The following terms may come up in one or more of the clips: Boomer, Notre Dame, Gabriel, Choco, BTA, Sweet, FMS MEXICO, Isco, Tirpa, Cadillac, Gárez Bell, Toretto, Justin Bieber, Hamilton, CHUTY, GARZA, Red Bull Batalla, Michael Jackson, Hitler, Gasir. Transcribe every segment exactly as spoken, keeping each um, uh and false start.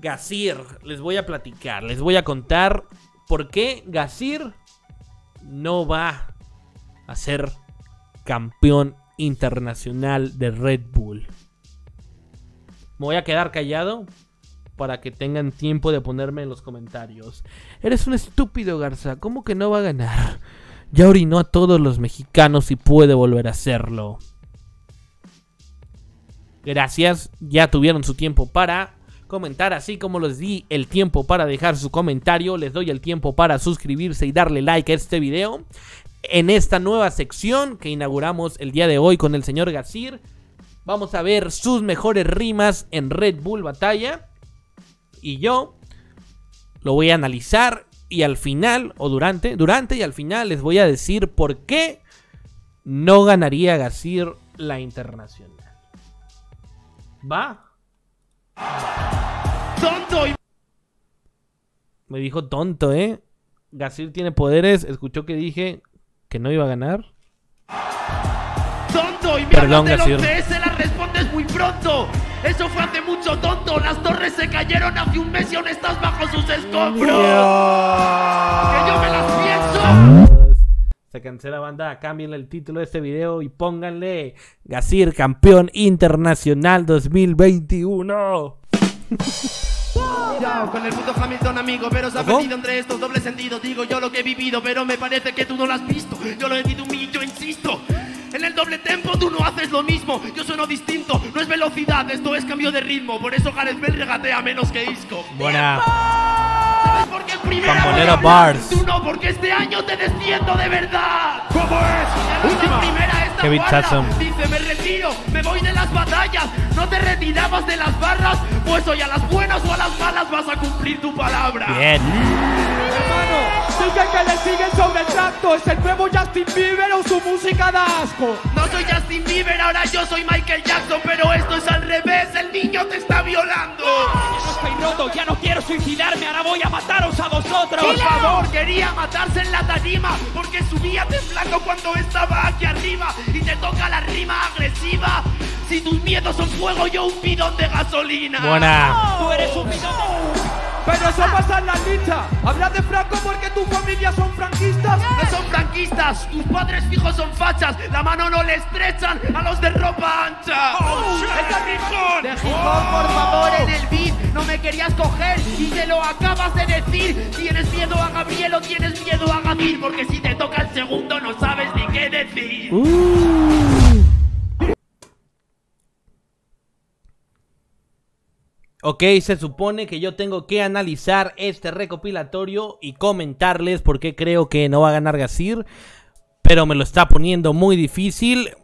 Gasir, les voy a platicar, les voy a contar por qué Gasir no va a ser campeón internacional de Red Bull. Me voy a quedar callado para que tengan tiempo de ponerme en los comentarios. Eres un estúpido, Garza, ¿cómo que no va a ganar? Ya orinó a todos los mexicanos y puede volver a hacerlo. Gracias, ya tuvieron su tiempo para comentar, así como les di el tiempo para dejar su comentario, les doy el tiempo para suscribirse y darle like a este video. En esta nueva sección que inauguramos el día de hoy con el señor Gasir, vamos a ver sus mejores rimas en Red Bull Batalla. Y yo lo voy a analizar y al final, o durante, durante y al final les voy a decir por qué no ganaría Gasir la internacional. ¿Va? ¡Tonto! Me dijo tonto, ¿eh? Gasir tiene poderes, escuchó que dije que no iba a ganar. ¡Tonto! Y me perdón, de Gasir. Se la respondes muy pronto. Eso fue hace mucho, tonto. Las torres se cayeron hace un mes y aún estás bajo sus escombros. Dios. ¡Que yo me las pienso! Se cancela, banda, cámbienle el título de este video y pónganle Gasir campeón internacional dos mil veintiuno. Cuidado con el puto Hamilton, amigo, pero se ha perdido entre estos dobles sentidos. Digo yo lo que he vivido, pero me parece que tú no lo has visto. Yo lo he vivido y yo insisto. En el doble tempo tú no haces lo mismo. Yo sueno distinto, no es velocidad, esto es cambio de ritmo. Por eso Gárez Bell regatea menos que Isco. Buena. Porque primera bars. Tú no, porque este año te desciendo de verdad. ¿Cómo es? Última primera esta guarda. Dice, me retiro, me voy de las batallas. No te retirabas de las barras, pues hoy a las buenas o a las malas vas a cumplir tu palabra. Bien. Dicen que le siguen sobre el tracto. ¿Es el nuevo Justin Bieber o su música da asco? No soy Justin Bieber, ahora yo soy Michael Jackson. Pero esto es al revés, el niño te está violando. Yo estoy roto, ya no quiero suicidarme. Ahora voy a mataros a vosotros. Por favor, quería matarse en la tarima, porque subía temblando cuando estaba aquí arriba. Y te toca la rima agresiva. Si tus miedos son fuego, yo un bidón de gasolina. Buena. Tú eres un bidón de... Pero eso pasa en la lista. Hablas de Franco porque tu familia son franquistas. No son franquistas, tus padres fijos son fachas. La mano no le estrechan a los de ropa ancha. Oh, oh, ¡es de hip hop, por favor, en el beat! No me querías coger y te lo acabas de decir. ¿Tienes miedo a Gabriel o tienes miedo a Gabriel? Porque si te toca el segundo no sabes ni qué decir. Uh. Ok, se supone que yo tengo que analizar este recopilatorio y comentarles por qué creo que no va a ganar Gasir, pero me lo está poniendo muy difícil.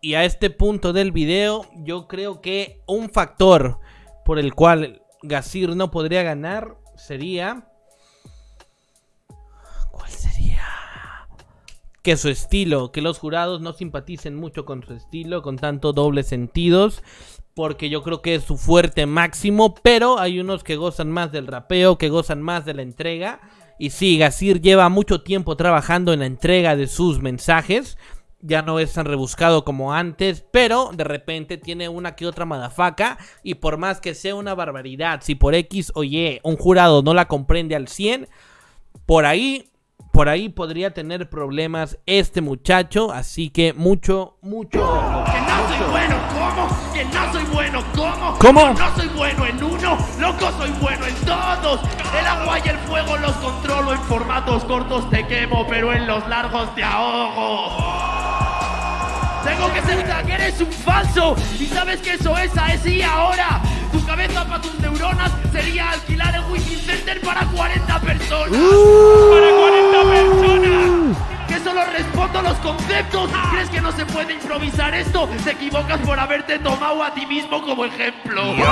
Y a este punto del video yo creo que un factor por el cual Gasir no podría ganar sería... ¿Cuál sería? Que su estilo, que los jurados no simpaticen mucho con su estilo, con tanto dobles sentidos. Porque yo creo que es su fuerte máximo, pero hay unos que gozan más del rapeo, que gozan más de la entrega. Y sí, Gasir lleva mucho tiempo trabajando en la entrega de sus mensajes. Ya no es tan rebuscado como antes, pero de repente tiene una que otra madafaca. Y por más que sea una barbaridad, si por X o Y un jurado no la comprende al cien, por ahí, por ahí podría tener problemas este muchacho. Así que mucho, mucho... ¡Que no soy bueno! ¿Cómo? Que no soy bueno, ¿cómo? ¿Cómo? No soy bueno en uno, loco, soy bueno en todos. El agua y el fuego los controlo. En formatos cortos te quemo, pero en los largos te ahogo. Tengo que ser que eres un falso. Y sabes que eso es así ahora. Tu cabeza para tus neuronas sería alquilar el Wiki Center para cuarenta personas. Uh. Para cuarenta personas. Que solo respondo los conceptos. ¿Crees que no se puede improvisar esto? Te equivocas por haberte tomado a ti mismo como ejemplo. Dios.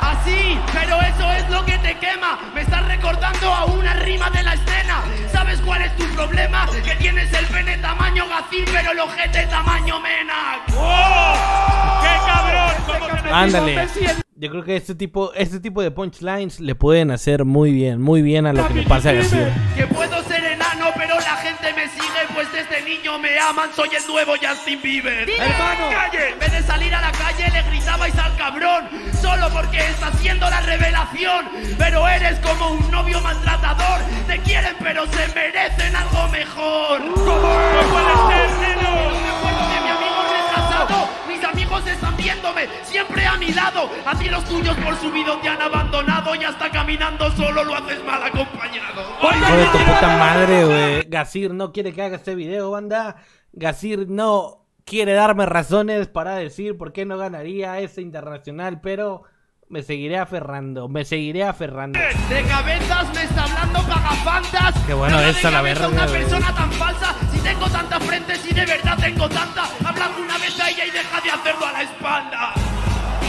Así, pero eso es lo que te quema. Me estás recordando a una rima de la escena. ¿Sabes cuál es tu problema? Que tienes el pene tamaño Gasir, pero el ojete tamaño Mena. ¡Oh! ¡Qué cabrón! Ándale. Yo creo que este tipo, este tipo de punchlines le pueden hacer muy bien, muy bien a lo que le pasa a Gasir. Que puedo ser en enano, pero la gente me sigue, pues desde niño me aman, soy el nuevo Justin Bieber. ¡Dile! ¡Hermano! ¡Calle! En vez de salir a la calle le gritabais al cabrón, solo porque está haciendo la revelación. Pero eres como un novio maltratador, te quieren pero se merecen algo mejor. ¿Cómo puede ser, neno? Me acuerdo de mi amigo retrasado, mis amigos están viéndome, siempre a mi lado. A ti los tuyos por su vida te han abandonado y hasta caminando solo lo haces mal acompañado. Hijo de tu puta madre, güey. Gasir no quiere que haga este video, banda. Gasir no quiere darme razones para decir por qué no ganaría ese internacional, pero me seguiré aferrando, me seguiré aferrando. De cabezas me está hablando cagafantas. Qué bueno no es la verdad. Una persona tan falsa, si tengo tanta frente, si de verdad tengo tanta, hablando una vez a ella y deja de hacerlo a la espalda.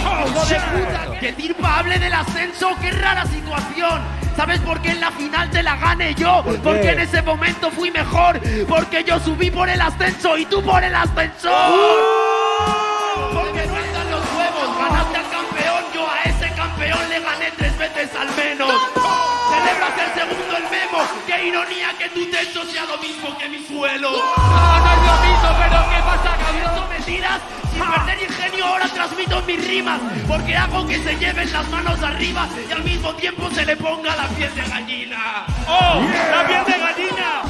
Oh, ¡hijo de puta! Que Tirpa hable del ascenso, qué rara situación. ¿Sabes por qué en la final te la gané yo? ¿Por porque en ese momento fui mejor, porque yo subí por el ascenso y tú por el ascensor. Uh, porque no están los huevos, ganaste al campeón, yo a ese campeón le gané tres veces al menos. ¡Vamos! Celebras el segundo el memo, qué ironía que tu techo sea lo mismo que mi suelo. ¡Oh! Ah, no es lo mismo, pero ¿qué pasa, cabrón? ¿Me tiras? Sin perder ingenio ahora transmito mis rimas, porque hago que se lleven las manos arriba y al mismo tiempo se le ponga la piel de gallina. ¡Oh! Yeah. ¡La piel de gallina!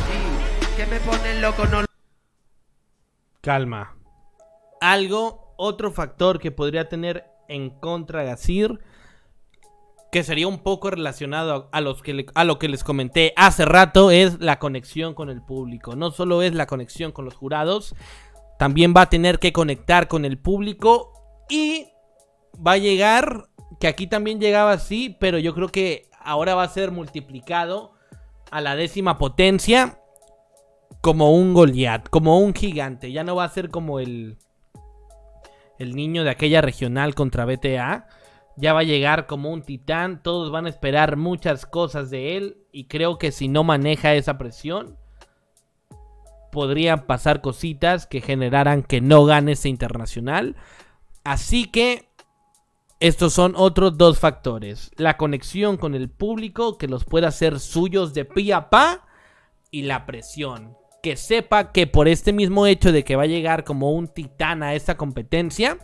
Que me ponen loco, no... Calma. Algo, otro factor que podría tener en contra Gasir, que sería un poco relacionado a, los que le, a lo que les comenté hace rato, es la conexión con el público. No solo es la conexión con los jurados, también va a tener que conectar con el público y va a llegar, que aquí también llegaba así, pero yo creo que ahora va a ser multiplicado a la décima potencia como un Goliat, como un gigante. Ya no va a ser como el, el niño de aquella regional contra B T A, ya va a llegar como un titán, todos van a esperar muchas cosas de él y creo que si no maneja esa presión podrían pasar cositas que generaran que no gane ese internacional. Así que estos son otros dos factores: la conexión con el público, que los pueda hacer suyos de pi a pa, y la presión, que sepa que por este mismo hecho de que va a llegar como un titán a esta competencia,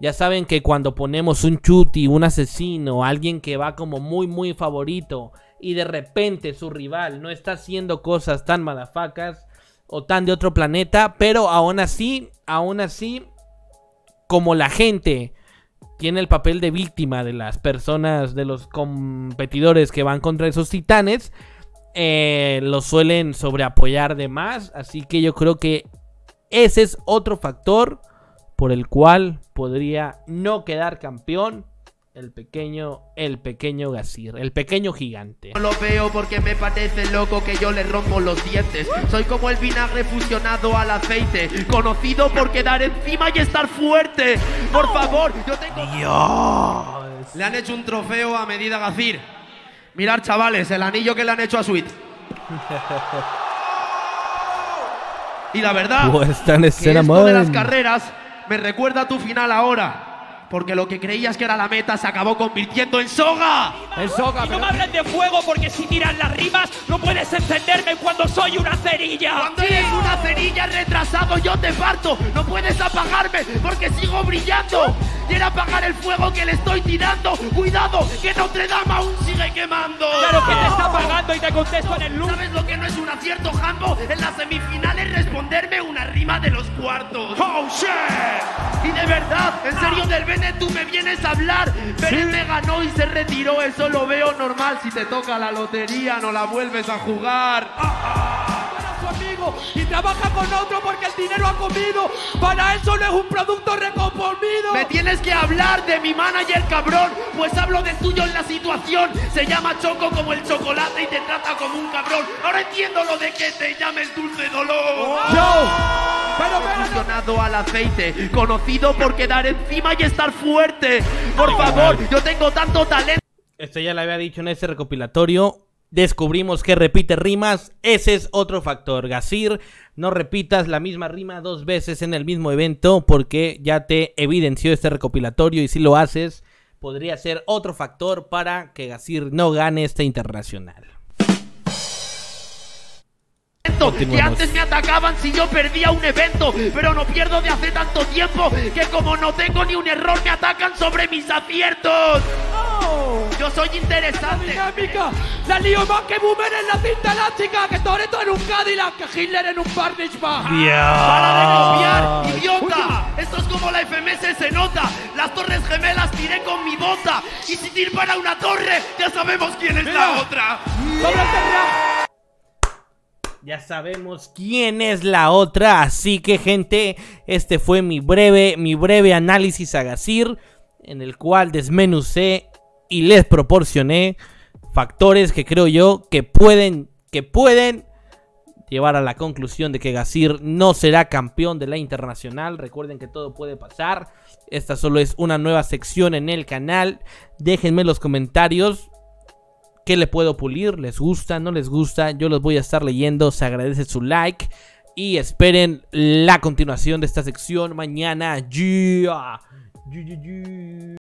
ya saben que cuando ponemos un Chuti, un asesino, alguien que va como muy muy favorito y de repente su rival no está haciendo cosas tan malafacas o tan de otro planeta, pero aún así, aún así, como la gente tiene el papel de víctima de las personas, de los competidores que van contra esos titanes, eh, los suelen sobreapoyar de más. Así que yo creo que ese es otro factor por el cual podría no quedar campeón el pequeño, el pequeño Gasir, el pequeño gigante. No lo veo porque me parece loco que yo le rompo los dientes. Soy como el vinagre fusionado al aceite, conocido por quedar encima y estar fuerte. Por favor, yo tengo... Dios. Le han hecho un trofeo a medida Gasir. Mirad, chavales, el anillo que le han hecho a Sweet. Y la verdad, pues que esto man. de las carreras me recuerda a tu final ahora, porque lo que creías que era la meta se acabó convirtiendo en soga. En soga, y no me hablen de fuego, porque si tiran las rimas no puedes encenderme cuando soy una cerilla. Cuando sí. eres una cerilla retrasado yo te parto. No puedes apagarme porque sigo brillando. Quiero apagar el fuego que le estoy tirando. Cuidado, que Notre Dame aún sigue quemando. Claro que te está apagando y te contesto en el luz. ¿Sabes lo que no es un acierto, Jambo? En las semifinales responderme una rima de los cuartos. ¡Oh, shit! Y de verdad, en serio, del Bene tú me vienes a hablar. Bene me ganó y se retiró, eso lo veo normal. Si te toca la lotería no la vuelves a jugar. ¡Ah! Y trabaja con otro porque el dinero ha comido. Para eso no es un producto recomprimido. Me tienes que hablar de mi manager, cabrón, pues hablo de tuyo en la situación. Se llama Choco como el chocolate y te trata como un cabrón. Ahora entiendo lo de que te llames dulce dolor. ¡Oh! ¡No! Pero fusionado al aceite, conocido por quedar encima y estar fuerte. Por favor, yo tengo tanto talento. Esto ya lo había dicho en ese recopilatorio. Descubrimos que repite rimas, ese es otro factor. Gasir, no repitas la misma rima dos veces en el mismo evento, porque ya te evidenció este recopilatorio y si lo haces, podría ser otro factor para que Gasir no gane este internacional. eventos, que antes me atacaban si yo perdía un evento, pero no pierdo de hace tanto tiempo, que como no tengo ni un error me atacan sobre mis aciertos. Oh. Yo soy interesante. Dinámica. La lío más que Boomer en la cinta elástica, que Toretto en un Cadillac, que Hitler en un Barnage Bar. ¡Para de copiar, idiota! Uy. Esto es como la F M S, se nota. Las torres gemelas tiré con mi bota. Y si dispara una torre, ya sabemos quién es. Mira. La otra. Yeah. Ya sabemos quién es la otra. Así que, gente, este fue mi breve, mi breve análisis a Gazir, en el cual desmenucé y les proporcioné factores que creo yo que pueden, que pueden llevar a la conclusión de que Gazir no será campeón de la internacional. Recuerden que todo puede pasar. Esta solo es una nueva sección en el canal. Déjenme en los comentarios qué le puedo pulir. ¿Les gusta? ¿No les gusta? Yo los voy a estar leyendo. Se agradece su like. Y esperen la continuación de esta sección mañana. Yeah.